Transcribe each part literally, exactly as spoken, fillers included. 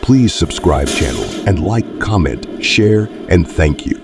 Please subscribe channel and like, comment, share, and thank you.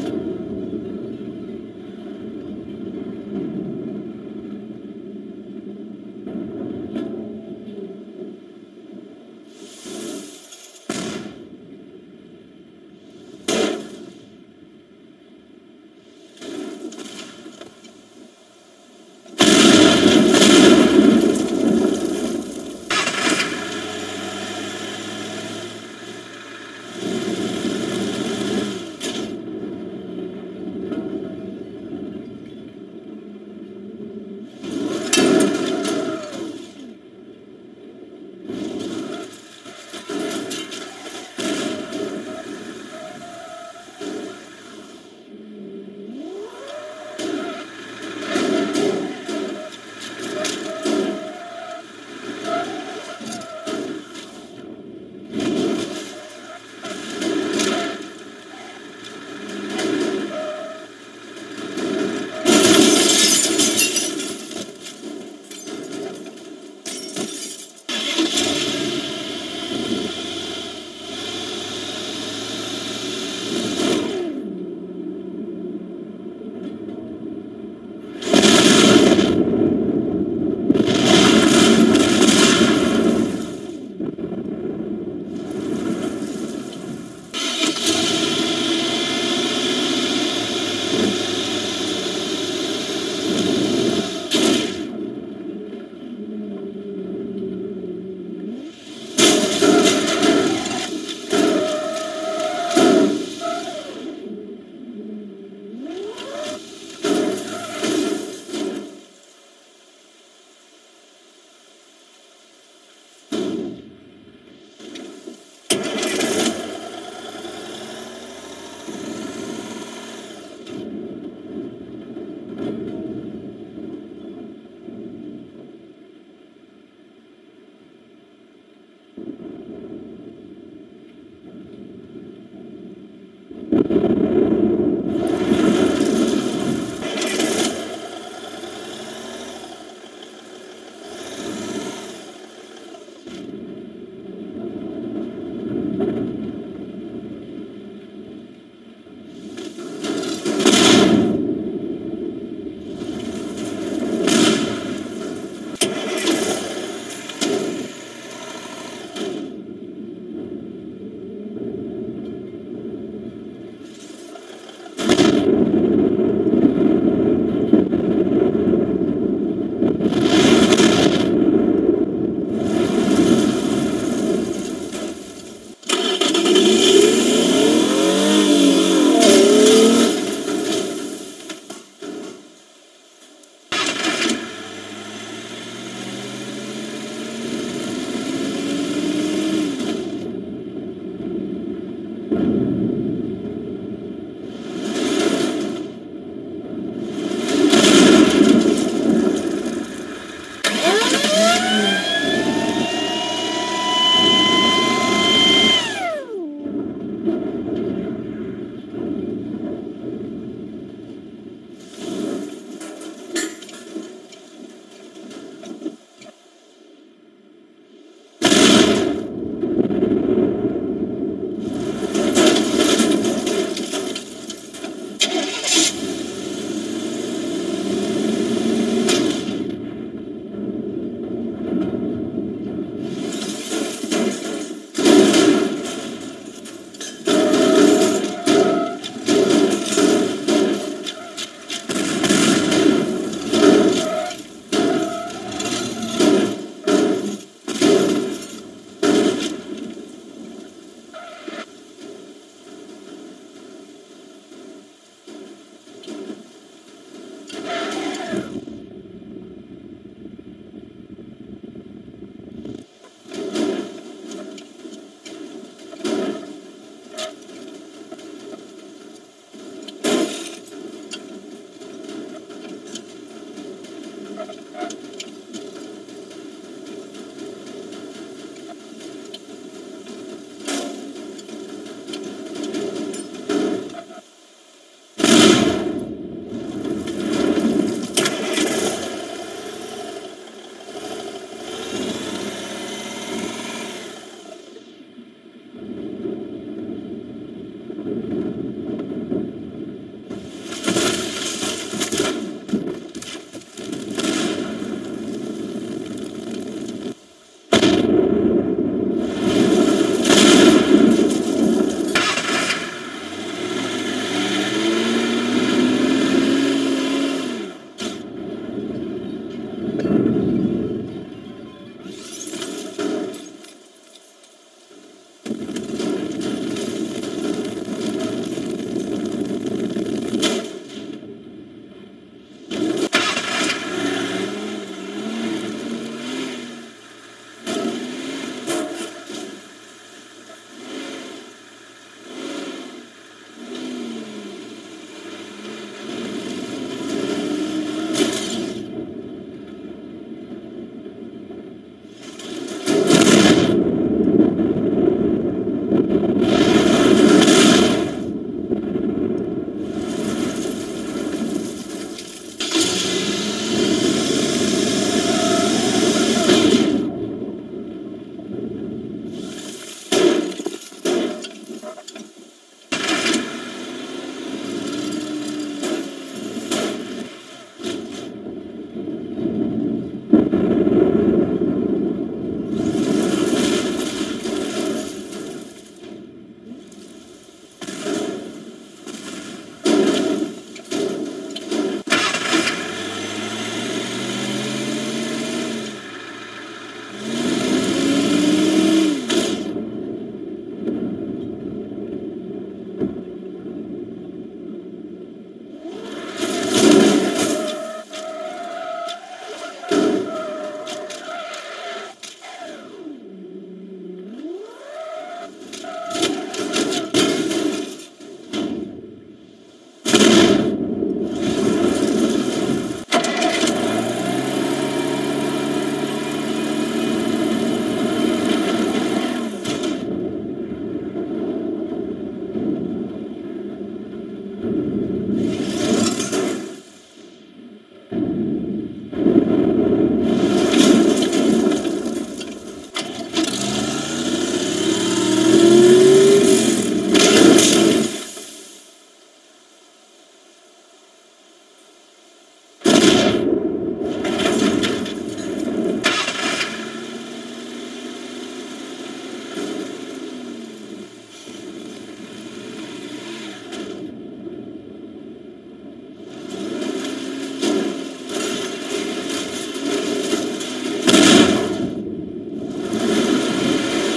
Thank you.